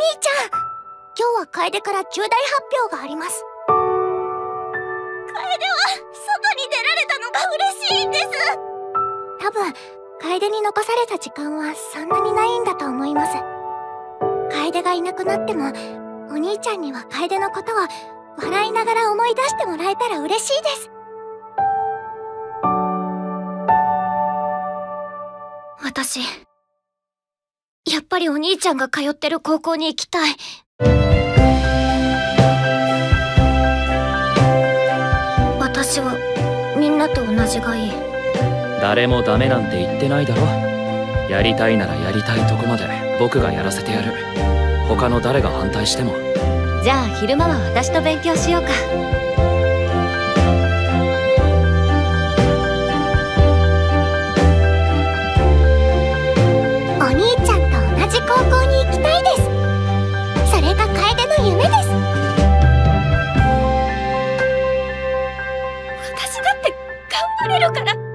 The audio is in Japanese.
兄ちゃん、今日は楓から重大発表があります。楓は外に出られたのが嬉しいんです。多分楓に残された時間はそんなにないんだと思います。楓がいなくなってもお兄ちゃんには楓のことを笑いながら思い出してもらえたら嬉しいです。私、やっぱりお兄ちゃんが通ってる高校に行きたい。私はみんなと同じがいい。誰もダメなんて言ってないだろ。やりたいならやりたいとこまで僕がやらせてやる。他の誰が反対しても。じゃあ昼間は私と勉強しようか。高校に行きたいです。それが楓の夢です。私だって頑張れるから。